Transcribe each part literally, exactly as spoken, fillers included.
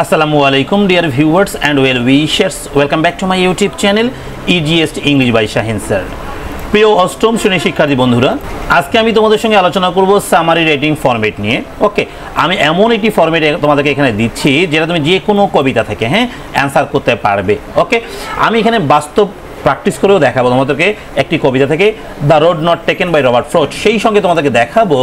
Assalamualaikum dear viewers and well wishers, welcome back to my YouTube channel Easiest English by Shahin Sir. প্রিয় অষ্টম শ্রেণীর শিক্ষার্থী বন্ধুরা, আজকে আমি তোমাদের সঙ্গে আলোচনা করব সামারি রাইটিং ফরম্যাট নিয়ে। ওকে, আমি এমন একটি ফরম্যাট তোমাদেরকে এখানে দিচ্ছি যেটা তুমি যে কোনো কবিতা থেকে হ্যাঁ অ্যান্সার করতে পারবে। ওকে, আমি এখানে বাস্তব প্র্যাকটিস করেও দেখাবো তোমাদেরকে একটি কবিতা থেকে the road not taken by Robert Frost, সেই সঙ্গে তোমাদেরকে দেখাবো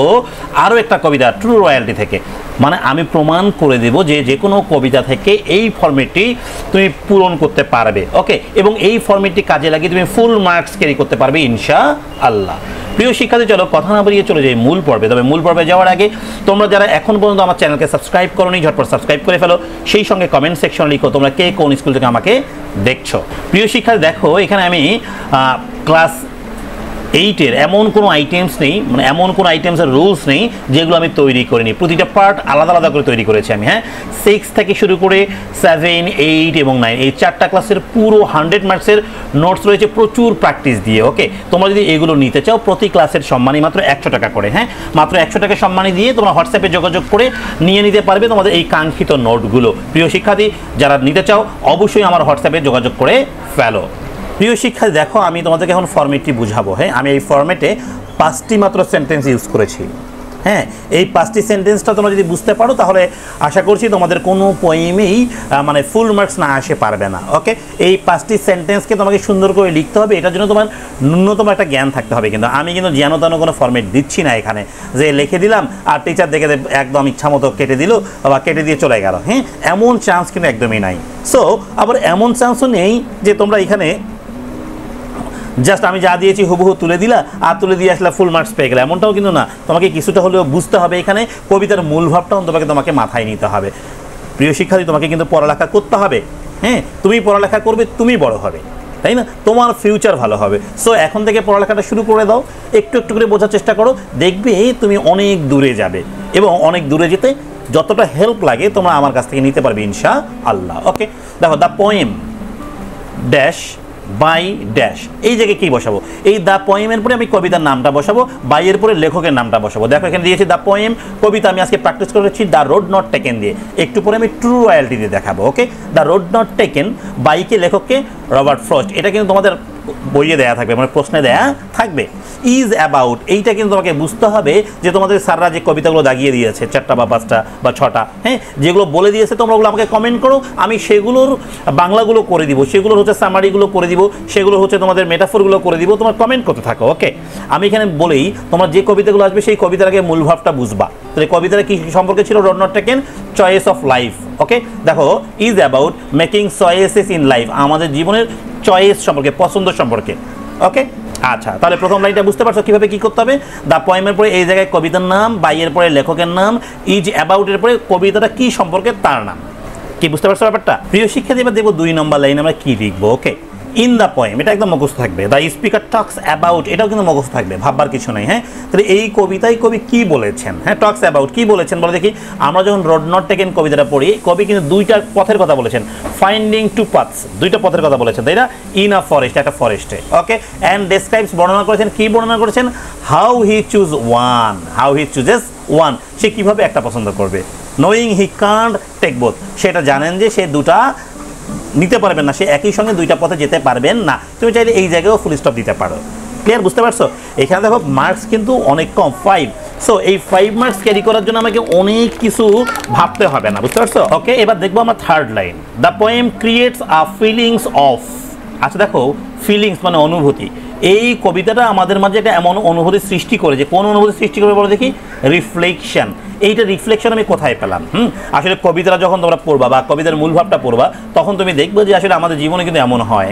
আরও একটা কবিতা ট্রু রয়্যালটি থেকে। মানে আমি প্রমাণ করে দেব যে যে কোনো কবিতা থেকে এই ফরম্যাটটি তুমি পূরণ করতে পারবে। ওকে, এবং এই ফরম্যাটটি কাজে লাগিয়ে তুমি ফুল মার্কস ক্যারি করতে পারবে ইনশাআল্লাহ। প্রিয় শিক্ষার্থী, চলো কথা না বাড়িয়ে চলে যাই মূল পর্বে। তবে মূল পর্বে যাওয়ার আগে তোমরা যারা এখন পর্যন্ত আমার চ্যানেলকে সাবস্ক্রাইব করোনি, ঝটপট সাবস্ক্রাইব করে ফেলো। সেই সঙ্গে কমেন্ট সেকশন লিখো তোমরা কে কোন স্কুল থেকে আমাকে দেখছো। প্রিয় শিক্ষার্থী, দেখো এখানে আমি ক্লাস এইটের এমন কোনো আইটেমস নেই, মানে এমন কোনো আইটেমসের রুলস নেই যেগুলো আমি তৈরি করিনি। প্রতিটা পার্ট আলাদা আলাদা করে তৈরি করেছি আমি। হ্যাঁ, সিক্স থেকে শুরু করে সেভেন, এইট এবং নাইন, এই চারটা ক্লাসের পুরো হান্ড্রেড মার্কসের নোটস রয়েছে প্রচুর প্র্যাকটিস দিয়ে। ওকে, তোমরা যদি এগুলো নিতে চাও প্রতি ক্লাসের সম্মানী মাত্র একশো টাকা করে। হ্যাঁ, মাত্র একশো টাকা সম্মানী দিয়ে তোমরা হোয়াটসঅ্যাপে যোগাযোগ করে নিয়ে নিতে পারবে তোমাদের এই কাঙ্ক্ষিত নোটগুলো। প্রিয় শিক্ষার্থী, যারা নিতে চাও অবশ্যই আমার হোয়াটসঅ্যাপে যোগাযোগ করে ফেলো। প্রিয় শিক্ষার্থী, দেখো আমি তোমাদেরকে এখন ফরম্যাটটি বুঝাবো। হ্যাঁ, আমি এই ফরম্যাটে পাঁচটি মাত্র সেন্টেন্স ইউজ করেছি। হ্যাঁ, এই পাঁচটি সেন্টেন্সটা তোমরা যদি বুঝতে পারো তাহলে আশা করছি তোমাদের কোনো পয়েমেই মানে ফুল মার্কস না আসে পারবে না। ওকে, এই পাঁচটি সেন্টেন্সকে তোমাকে সুন্দর করে লিখতে হবে, এটার জন্য তোমার ন্যূনতম একটা জ্ঞান থাকতে হবে। কিন্তু আমি কিন্তু যেন তেন কোনো ফরম্যাট দিচ্ছি না এখানে, যে লিখে দিলাম আর টিচার দেখে একদম ইচ্ছা মতো কেটে দিল বা কেটে দিয়ে চলে গেল। হ্যাঁ, এমন চান্স কিন্তু একদমই নাই। সো আবার এমন চান্সও নেই যে তোমরা এখানে জাস্ট আমি যা দিয়েছি হুবহু তুলে দিলা আর তুলে দিয়ে আসলে ফুল মার্কস পেয়ে গেলে, এমনটাও কিন্তু না। তোমাকে কিছুটা হলেও বুঝতে হবে এখানে কবিতার মূল ভাবটা তোমাকে তোমাকে মাথায় নিতে হবে। প্রিয় শিক্ষার্থী, তোমাকে কিন্তু পড়ালেখা করতে হবে। হ্যাঁ, তুমি পড়ালেখা করবে, তুমি বড় হবে, তাই না? তোমার ফিউচার ভালো হবে। সো এখন থেকে পড়ালেখাটা শুরু করে দাও, একটু একটু করে বোঝার চেষ্টা করো, দেখবে তুমি অনেক দূরে যাবে। এবং অনেক দূরে যেতে যতটা হেল্প লাগে তোমরা আমার কাছ থেকে নিতে পারবে ইনশাআল্লাহ। ওকে, দেখো the poem dash by dash, এই জায়গায় কী বসাবো? এই দ্য পোয়েমের পরে আমি কবিতার নামটা বসাবো, বাইয়ের পরে লেখকের নামটা বসাবো। দেখো এখানে দিয়েছি দ্য পোয়েম, কবিতা আমি আজকে প্র্যাকটিস করেছি দ্য রোড নট টেকেন দিয়ে, একটু পরে আমি ট্রু রয়্যালটি দিয়ে দেখাবো। Okay, the road not taken বাইকে লেখককে রবার্ট ফ্রস্ট, এটা কিন্তু তোমাদের বইয়ে দেয়া থাকবে, মানে প্রশ্নে দেয়া থাকবে। ইজ অ্যাবাউট, এইটা কিন্তু তোমাকে বুঝতে হবে যে তোমাদের স্যাররা যে কবিতাগুলো দাগিয়ে দিয়েছে চারটা বা পাঁচটা বা ছটা, হ্যাঁ যেগুলো বলে দিয়েছে তোমরা ওগুলো আমাকে কমেন্ট করো, আমি সেগুলোর বাংলাগুলো করে দিব, সেগুলোর হচ্ছে সামারিগুলো করে দিব, সেগুলো হচ্ছে তোমাদের মেটাফোরগুলো করে দিব, তোমরা কমেন্ট করতে থাকো। ওকে, আমি এখানে বলেই তোমরা যে কবিতাগুলো আসবে সেই কবিতাটাকে মূল ভাবটা বুঝবা। তাহলে কবিতাটা কী সম্পর্কে ছিল? Road not taken, choice of life. Okay, দেখো is about making choices in life, আমাদের জীবনের চয়েস সম্পর্কে, পছন্দ সম্পর্কে। ওকে, আচ্ছা তাহলে প্রথম লাইনটা বুঝতে পারছো কীভাবে কী করতে হবে। দ্য পোয়েমের পরে এই জায়গায় কবিতার নাম, বাইয়ের পরে লেখকের নাম, ইজ অ্যাবাউটের পরে কবিতাটা কী সম্পর্কে তার নাম। কি বুঝতে পারছো ব্যাপারটা? প্রিয় শিক্ষার্থী, এবার দেখবো দুই নম্বর লাইন আমরা কী লিখবো। ওকে, ইন দ্য পোয়েম এটা একদম মুখস্থ থাকবে। দ্য স্পিকার টক্স অ্যাবাউট, এটাও কিন্তু মুখস্থ থাকবে, ভাববার কিছু নেই। হ্যাঁ, তাহলে এই কবিতায় কবি কী বলেছেন? হ্যাঁ, টক্স অ্যাবাউট কী বলেছেন বলে দেখি। আমরা যখন রোড নট টেকেন কবিতাটা পড়ি, কবি কিন্তু দুইটা পথের কথা বলেছেন, ফাইন্ডিং টু পাথস, দুইটা পথের কথা বলেছেন, তাই না? ইন আ ফরেস্ট, একটা ফরেস্টে। ওকে, অ্যান্ড ডেসক্রাইবস, বর্ণনা করেছেন, কী বর্ণনা করেছেন? How he choose one, how he chooses one, সে কীভাবে একটা পছন্দ করবে। Knowing he can't take both, সেটা জানেন যে সে দুটা নিতে পারবেন না, সে একই সঙ্গে দুইটা পথে যেতে পারবেন না। তুমি চাইলে এই জায়গায়ও ফুল স্টপ দিতে পারো। ক্লিয়ার? বুঝতে পারছো? এখানে দেখো মার্কস কিন্তু অনেক কম, ফাইভ। সো এই ফাইভ মার্কস ক্যারি করার জন্য আমাকে অনেক কিছু ভাবতে হবে না, বুঝতে পারছো? ওকে, এবার দেখবো আমার third line, the poem creates a feelings of. আচ্ছা দেখো, ফিলিংস মানে অনুভূতি। এই কবিতাটা আমাদের মাঝে একটা এমন অনুভূতি সৃষ্টি করে, যে কোন অনুভূতি সৃষ্টি করে বলে দেখি? রিফ্লেকশন। এইটা রিফ্লেকশন আমি কোথায় পেলাম? হুম, আসলে কবিতাটা যখন তোমরা পড়বা বা কবিতার মূল ভাবটা পড়বা তখন তুমি দেখবে যে আসলে আমাদের জীবনে কিন্তু এমন হয়,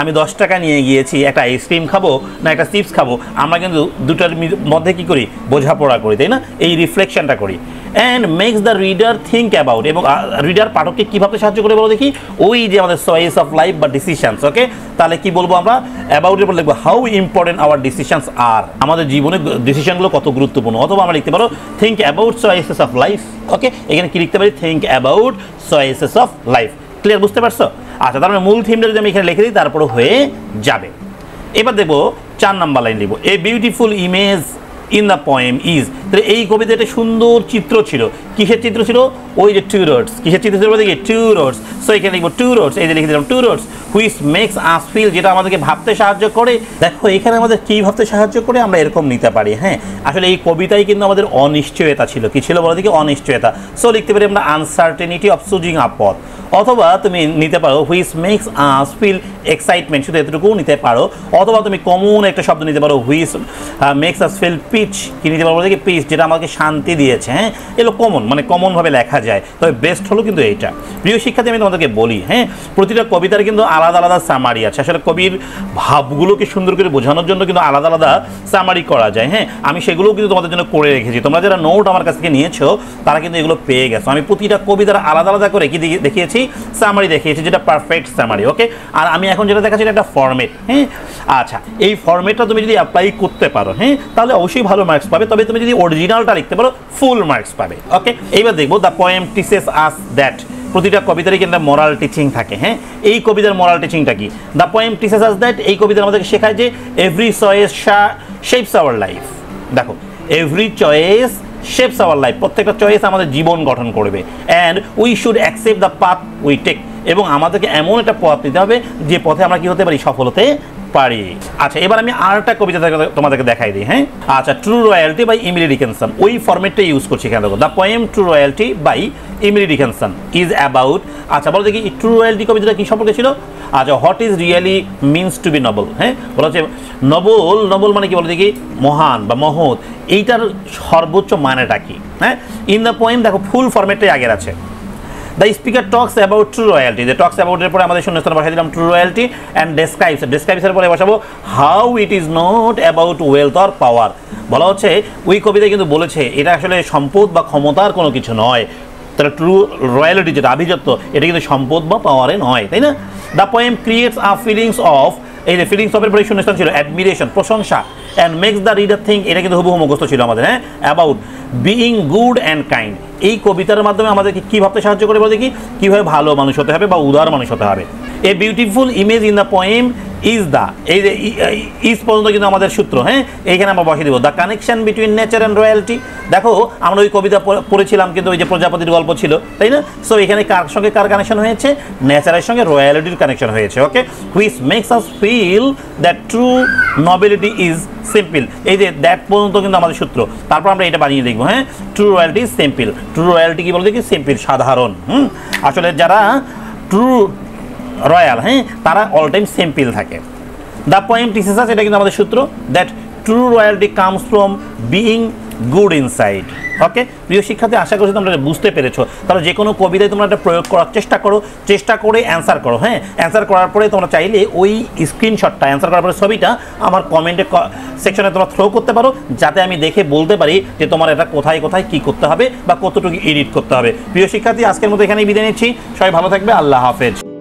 আমি দশ টাকা নিয়ে গিয়েছি, একটা আইসক্রিম খাবো না একটা চিপস খাবো, আমরা কিন্তু দুটার মধ্যে কী করি? বোঝাপড়া করি, তাই না? এই রিফ্লেকশনটা করি। And makes the reader think about, এবং রিডার পাঠককে কীভাবে সাহায্য করে বলো দেখি? ওই যে আমাদের চয়েস অফ লাইফ বা ডিসিশানস। ওকে, তাহলে কি বলবো আমরা? অ্যাবাউটের পর লিখবো হাউ ইম্পর্টেন্ট আওয়ার ডিসিশানস আর, আমাদের জীবনে ডিসিশানগুলো কত গুরুত্বপূর্ণ। অথবা আমরা লিখতে পারো think about choices of life. Okay, এখানে কি লিখতে পারি? Think about choices of life. Clear? বুঝতে পারছো? আচ্ছা, তার মানে মূল থিমটা যদি আমি এখানে লিখে দিই তারপরে হয়ে যাবে। এবার দেখবো চার নাম্বার লাইন লিখবো, a beautiful image in the poem is, তাহলে এই কবিতায় একটা সুন্দর চিত্র ছিল। কিসের চিত্র ছিল? ওই যে টু রোডস। কিসের চিত্র ছিল বলতে কি? Two Rhodes. সো এখানে লিখবো টু রোডস, এই যে লিখে দিলাম two roads, which makes us feel, যেটা আমাদেরকে ভাবতে সাহায্য করে। দেখো এখানে আমাদের কী ভাবতে সাহায্য করে, আমরা এরকম নিতে পারি। হ্যাঁ, আসলে এই কবিতায় কিন্তু আমাদের অনিশ্চয়তা ছিল। কী ছিল বলতে কি? অনিশ্চয়তা। সো লিখতে পারি আমরা আনসার্টেনিটি অফ চুজিং আ পথ, অথবা তুমি নিতে পারো which makes us feel excitement, শুধু এতটুকুও নিতে পারো। অথবা তুমি কমন একটা শব্দ নিতে পারো, which makes us feel peace. কী নিতে পারো বলতে কি? পিচ, যেটা আমাকে শান্তি দিয়েছে। হ্যাঁ, এগুলো কমন, মানে কমনভাবে লেখা যায়। তবে বেস্ট হলো কিন্তু এইটা। প্রিয় শিক্ষার্থী, আমি তোমাদেরকে বলি, হ্যাঁ, প্রতিটা কবিতার কিন্তু আলাদা আলাদা সামারি আছে। আসলে কবির ভাবগুলোকে সুন্দর করে বোঝানোর জন্য কিন্তু আলাদা আলাদা সামারি করা যায়। হ্যাঁ, আমি সেগুলোও কিন্তু তোমাদের জন্য করে রেখেছি। তোমরা যারা নোট আমার কাছ থেকে নিয়েছো তারা কিন্তু এগুলো পেয়ে গেছো। আমি প্রতিটা কবিতার আলাদা আলাদা করে কি দেখিয়েছি? সামারি দেখিয়েছি, যেটা পারফেক্ট সামারি। ওকে, আর আমি এখন যেটা দেখাচ্ছি এটা একটা ফর্মেট। হ্যাঁ, আচ্ছা, এই ফর্মেটটা তুমি যদি অ্যাপ্লাই করতে পারো, হ্যাঁ, তাহলে অবশ্যই ভালো মার্কস পাবে। তবে তুমি যদি অরিজিনালটা লিখতে পারো ফুল মার্কস পাবে। ওকে, এইবার দেখবো the poem teaches us that. প্রতিটা কবিতারই কিন্তু মোরাল টিচিং থাকে। হ্যাঁ, এই কবিতার মোরাল টিচিংটা কি? The poem teaches us that, এই কবিতা আমাদেরকে শেখায় যে every choice shapes our life. দেখো, every choice shapes our life, প্রত্যেকটা চয়েস আমাদের জীবন গঠন করবে। And we should accept the path we take, এবং আমাদেরকে এমন একটা পথ নিতে হবে যে পথে আমরা কী হতে পারি? সফল হতে পারি। আচ্ছা, এবার আমি আরেকটা কবিতা তোমাদেরকে দেখাই দিই। হ্যাঁ, আচ্ছা, true royalty by Emily Dickinson, ওই ফর্মেটটা ইউজ করছি। এখানে দেখো the poem true royalty by Emily Dickinson is about. আচ্ছা, বলো দেখি ট্রু রয়্যালটি কবিতাটা কী সম্পর্কে ছিল? আচ্ছা, what is really means to be noble. হ্যাঁ, বলা হচ্ছে নবল, নবল মানে কি বলো দেখি? মহান বা মহৎ, এইটার সর্বোচ্চ মানেটা কি? হ্যাঁ, ইন দ্য পোয়েম, দেখো ফুল ফর্মেটটাই আগের আছে। The speaker talks about true royalty, যে টক্স অ্যাবাউটের পরে আমাদের শূন্যস্থান বসাই দিলাম ট্রু রয়্যালটি। অ্যান্ড ডেসক্রাইবস, ডেসক্রাইবসের পরে বসাবো how it is not about wealth or power. বলা হচ্ছে ওই কবিতা কিন্তু বলেছে এটা আসলে সম্পদ বা ক্ষমতার কোনো কিছু নয়। তাহলে ট্রু রয়্যালটি যেটা আভিজাত্য, এটা কিন্তু সম্পদ বা পাওয়ারে নয়, তাই না? The poem creates a feelings of, এই যে ফিলিংস অফের পরে শূন্যস্থান ছিল অ্যাডমিরেশন, প্রশংসা। And makes the reader think, এটা কিন্তু হুবহু মুখস্থ ছিল আমাদের। হ্যাঁ, about being good and kind, এই কবিতার মাধ্যমে আমাদেরকে কী ভাবতে সাহায্য করে বলে দেখি? কীভাবে ভালো মানুষ হতে হবে বা উদার মানুষ হতে হবে। A beautiful image in the poem is the, এই যে ইজ পর্যন্ত কিন্তু আমাদের সূত্র। হ্যাঁ, এইখানে আমরা বসিয়ে দেবো the connection between nature and royalty. দেখো আমরা ওই কবিতা পড়েছিলাম কিন্তু ওই যে প্রজাপতির গল্প ছিল, তাই না? সো এখানে কার সঙ্গে কার কানেকশন হয়েছে? নেচারের সঙ্গে রয়্যালিটির কানেকশন হয়েছে। Okay, which makes us feel that true nobility is simple, এই যে দ্যাট পর্যন্ত কিন্তু আমাদের সূত্র। তারপর আমরা এটা বানিয়ে দেখবো। হ্যাঁ, true royalty is simple. True royalty কী বলতে কি? সিম্পল, সাধারণ। হুম, আসলে যারা ট্রু রয়্যাল, হ্যাঁ, তারা অল টাইম সিম্পল থাকে। দ্য পোয়েম টিচেস আস, এটা কিন্তু আমাদের সূত্র, that true royalty comes from being good inside. Okay, প্রিয় শিক্ষার্থী, আশা করছি তোমরা বুঝতে পেরেছো। তাহলে যে কোনো কবিতায় তোমরা এটা প্রয়োগ করার চেষ্টা করো, চেষ্টা করে অ্যান্সার করো। হ্যাঁ, অ্যান্সার করার পরে তোমরা চাইলে ওই স্ক্রিনশটটা, অ্যান্সার করার পরে ছবিটা আমার কমেন্টে সেকশনে তোমরা থ্রো করতে পারো, যাতে আমি দেখে বলতে পারি যে তোমার এটা কোথায় কোথায় কী করতে হবে বা কতটুকু এডিট করতে হবে। প্রিয় শিক্ষার্থী, আজকের মতো এখানেই বিদায় নিচ্ছি। সবাই ভালো থাকবে। আল্লাহ হাফেজ।